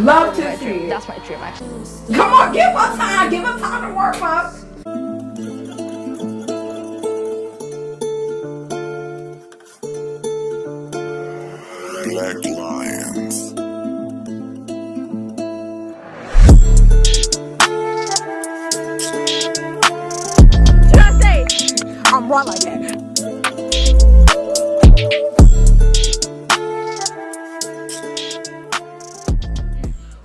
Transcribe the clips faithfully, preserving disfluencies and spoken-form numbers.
Love to see it. That's my dream, actually. Come on, give her time. Give her time to work up. Black Lions. Say, I'm raw like that.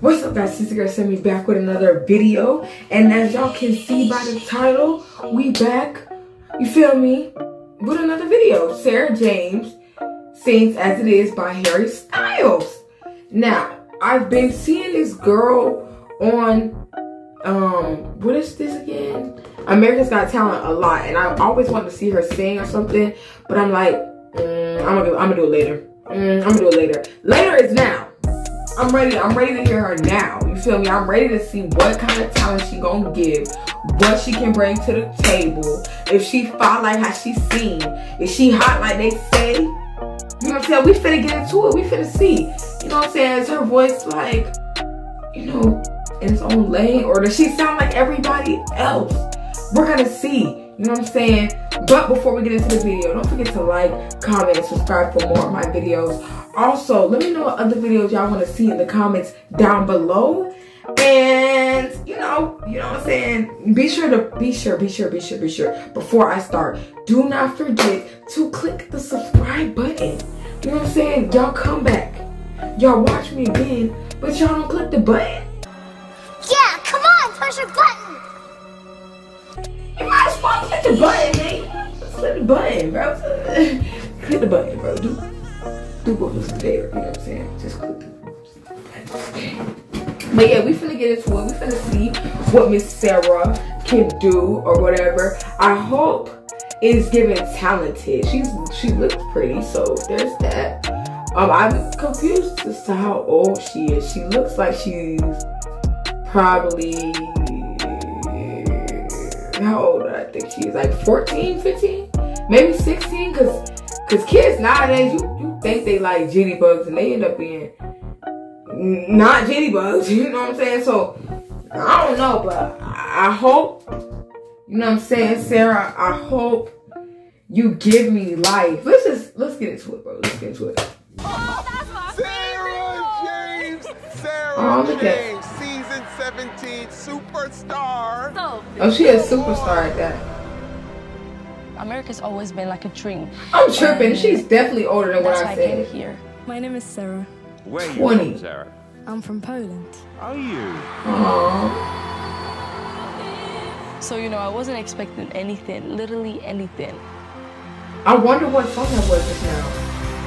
What's up, guys? Sister Girl sent me back with another video, and as y'all can see by the title, we back. You feel me? With another video, Sara James. Sings As It Is by Harry Styles. Now, I've been seeing this girl on, um, what is this again? America's Got Talent a lot, and I always wanted to see her sing or something, but I'm like, mm, I'm gonna do, I'm gonna do it later. Mm, I'm gonna do it later. Later is now. I'm ready, I'm ready to hear her now. You feel me? I'm ready to see what kind of talent she gonna give, what she can bring to the table, if she fought like how she sing, if she hot like they say. You know what I'm saying? We finna get into it. We finna see. You know what I'm saying? Is her voice like, you know, in its own lane? Or does she sound like everybody else? We're gonna see. You know what I'm saying? But before we get into the video, don't forget to like, comment, and subscribe for more of my videos. Also, let me know what other videos y'all wanna see in the comments down below. And you know, you know what I'm saying? Be sure to be sure, be sure, be sure, be sure. Before I start, do not forget to click the subscribe button. You know what I'm saying? Y'all come back. Y'all watch me again, but y'all don't click the button. Yeah, come on, push your button. You might as well click the button, man. Just click the button, bro. Click the button, bro. Do do what was there, you know what I'm saying? Just click the button. But yeah, we finna get into it. We finna see what Miss Sara can do or whatever. I hope it's given talented. She's she looks pretty, so there's that. Um, I'm confused as to how old she is. She looks like she's probably, how old do I think she is? Like fourteen, fifteen? Maybe sixteen? Cause, cause kids nowadays, you, you think they like jitterbugs and they end up being not jitterbugs, you know what I'm saying? So I don't know, but I hope, you know what I'm saying, Sara, I hope you give me life. Let's just let's get into it, bro. Let's get into it. Oh, Sara James, Sara oh, James, season seventeen superstar. Oh, she a superstar at that. America's always been like a dream. I'm tripping. And she's definitely older than what I, I said. Here. My name is Sara. Where are you from, Sara? I'm from Poland. Are you? Aww. So, you know, I wasn't expecting anything, literally anything. I wonder what song that was just now.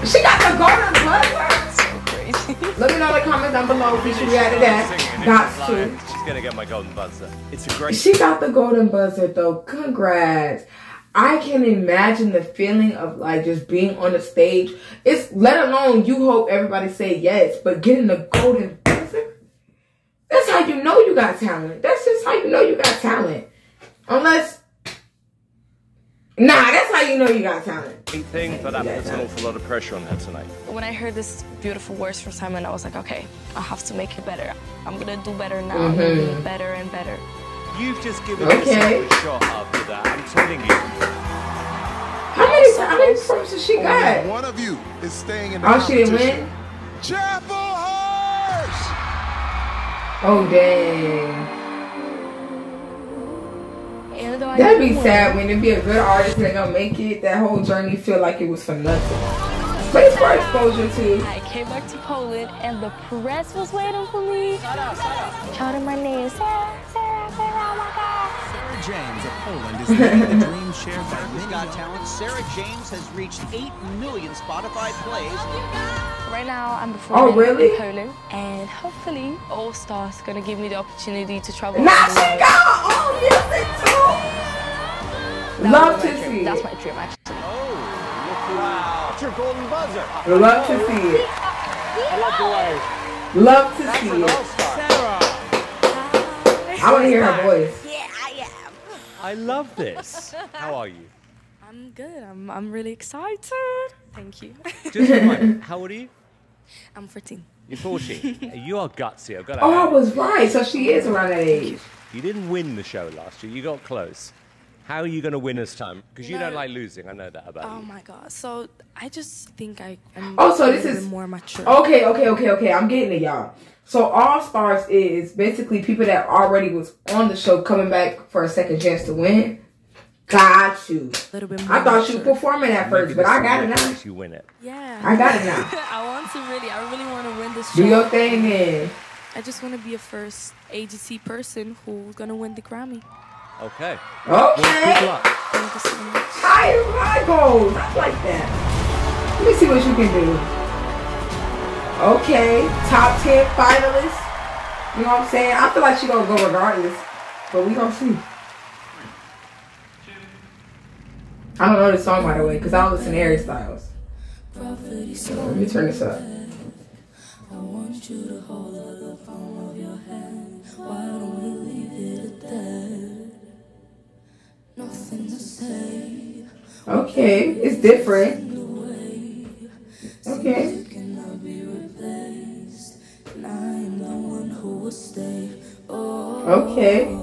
She got the golden buzzer. So crazy. Let me know in the comments down below if you should react to that. Got to. She's gonna get my golden buzzer. It's a great. She got the golden buzzer though. Congrats. I can imagine the feeling of like just being on the stage. It's let alone you hope everybody say yes, but getting the golden buzzer. That's how you know you got talent. That's just how you know you got talent. Unless, nah, that's how you know you got talent. Thing, but I put an awful lot of pressure on her tonight. When I heard this beautiful words from Simon, I was like, okay, I have to make it better. I'm gonna do better now. Mm-hmm. I'm gonna do better and better. You've just given okay. yourself a shot after that. I'm telling you. How many how many props has she got? One of you is staying in the oh, she didn't win? Chapel Horse! Oh, dang. That'd be sad when it'd be a good artist and they don't make it. That whole journey feel like it was for nothing. But it's for exposure, too. I came back to Poland and the press was waiting for me. Shouting my name. Sara James of Poland is living the dream shared by America's Got Talent. Sara James has reached eight million Spotify plays. Right now, I'm performing oh, really? in Poland, and hopefully, All Stars is going to give me the opportunity to travel. Now she got all music too! Love to see it. That's my dream, actually. Oh, wow. That's your golden buzzer. Love to see it. I love to see it. Love to see it. I want to hear her voice. Yeah, I am. I love this. How are you? I'm good. I'm, I'm really excited. Thank you. Just a moment. How old are you? I'm fourteen. You're fourteen. You are gutsy. I've got to oh, I was right. So she is around that age. You didn't win the show last year. You got close. How are you going to win this time? Because you no. don't like losing. I know that about oh you. Oh, my God. So I just think I am oh, so this is more mature. Okay, okay, okay, okay. I'm getting it, y'all. So All Stars is basically people that already was on the show coming back for a second chance to win. Got you. A little bit more I thought mature. You were performing at first, but I got it now. You win it. Yeah. I got it now. I want to really, I really want to win this show. Do your thing, man. I just want to be a first agency person who's going to win the Grammy. Okay. Okay. Well, good luck. Thank you so much. High rivals. I like that. Let me see what you can do. Okay. Top ten finalists. You know what I'm saying? I feel like she's going to go regardless. But we're going to see. I don't know the song, by the way, because I don't listen to Harry Styles. So let me turn this up. I want you to hold the palm of your hand. Why don't we leave it at that? Nothing to say. Okay, it's different. Okay. Okay.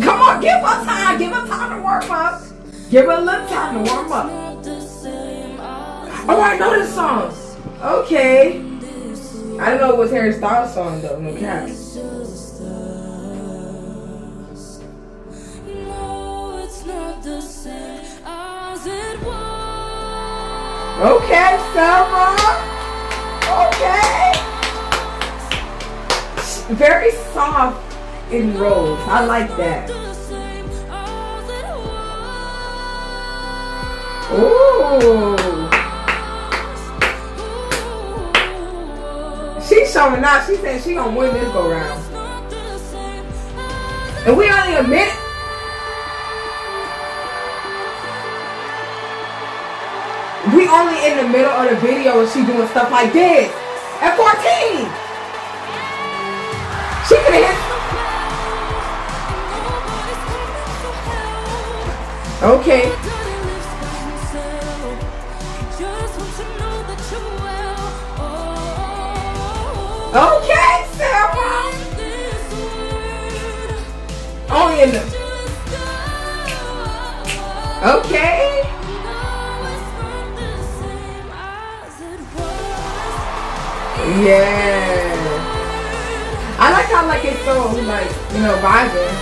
Come on, give her time. Give her time to warm up. Give her a little time to warm up. Oh, I know this song. Okay. I don't know what's Harry Styles' song though, no cap. Okay, Sara. Okay. Very soft in rolls. I like that. Ooh. She's showing out. She said she gonna win this go round. And we only a minute. We only in the middle of the video and she doing stuff like this. At fourteen. She could have hit. Okay. Okay, Sara. Only in the. Okay. Yeah. I like how like it's so like you know vibing.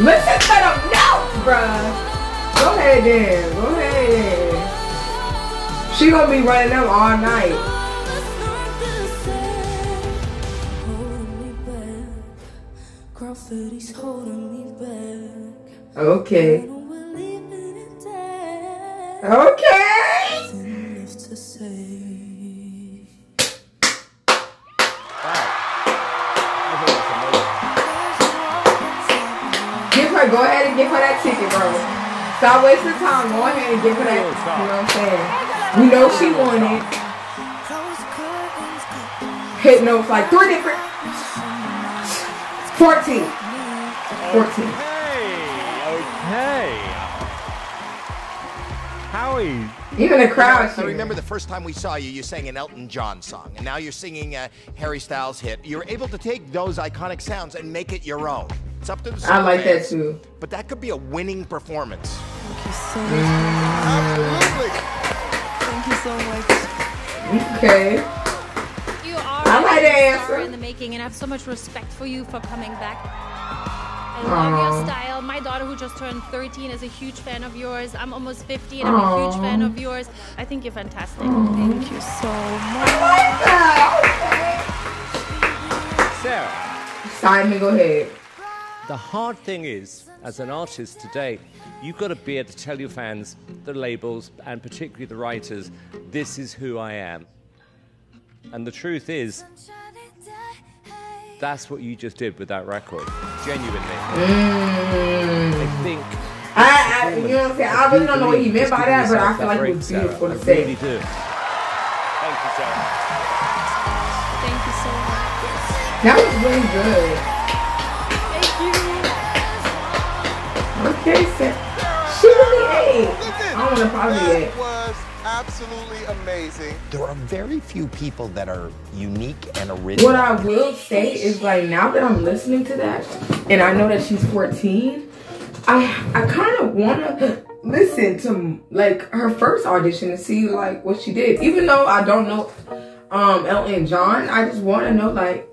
Listen to them notes, bruh. Go ahead then, go ahead. She gonna be running them all night. Okay. Okay. Give her, go ahead and give her that ticket, bro. Stop wasting time. Go ahead and give her that. You know what I'm saying? We know she won it. Hit notes like three different. fourteen. fourteen. Okay. Okay. Howie. Even the crowd. I remember the first time we saw you, you sang an Elton John song. And now you're singing a Harry Styles hit. You're able to take those iconic sounds and make it your own. It's up to the I like that too. But that could be a winning performance. Thank you so much. Absolutely. Thank you so much. Okay. You are I like that answer. In the making, and I have so much respect for you for coming back. I love Aww. Your style. My daughter, who just turned thirteen, is a huge fan of yours. I'm almost fifty, and I'm Aww. A huge fan of yours. I think you're fantastic. Aww. Thank you so much. I like that. Sara. Simon, go ahead. The hard thing is, as an artist today, you've got to be able to tell your fans, the labels, and particularly the writers, this is who I am. And the truth is, that's what you just did with that record, genuinely. Mm. I think... I, I, you know what I'm saying? I really don't know what he meant by that, but I feel like it was beautiful to say. I really do. Thank you, Sara. Thank you so much. That was really good. Harry said, she really ate. I want to probably eat. Absolutely amazing. There are very few people that are unique and original. What I will say is, like, now that I'm listening to that, and I know that she's fourteen, I I kind of want to listen to, like, her first audition to see, like, what she did. Even though I don't know um, Elton John, I just want to know, like,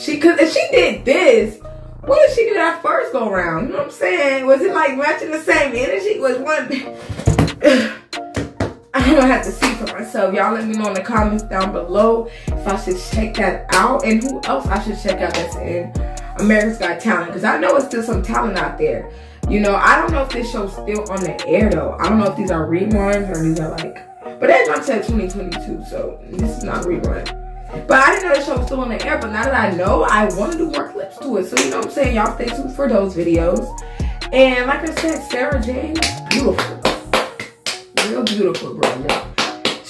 she, because if she did this, what did she do that first go round? You know what I'm saying? Was it, like, matching the same energy? Was one... I'm gonna have to see for myself. Y'all let me know in the comments down below if I should check that out and who else I should check out that's in America's Got Talent, because I know it's still some talent out there. You know, I don't know if this show's still on the air though. I don't know if these are reruns or these are like, but that jump said twenty twenty-two, so this is not rerun. But I didn't know the show was still on the air, but now that I know, I want to do more clips to it. So you know what I'm saying? Y'all stay tuned for those videos. And like I said, Sara James, beautiful. Real beautiful, bro. Man.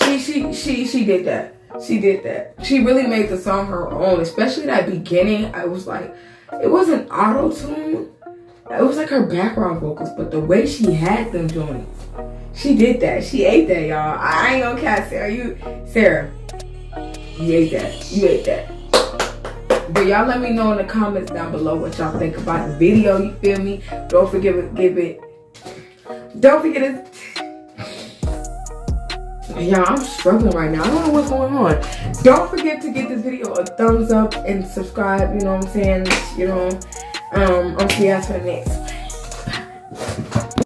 She she she she did that. She did that. She really made the song her own, especially that beginning. I was like, it wasn't auto-tune. It was like her background vocals, but the way she had them joints, she did that. She ate that, y'all. I ain't gonna catch Sara. You Sara, you ate that. You ate that. But y'all let me know in the comments down below what y'all think about the video. You feel me? Don't forget to give it. Don't forget it. Y'all, I'm struggling right now. I don't know what's going on. Don't forget to give this video a thumbs up and subscribe. You know what I'm saying? You know, um, I'll see you guys for the next.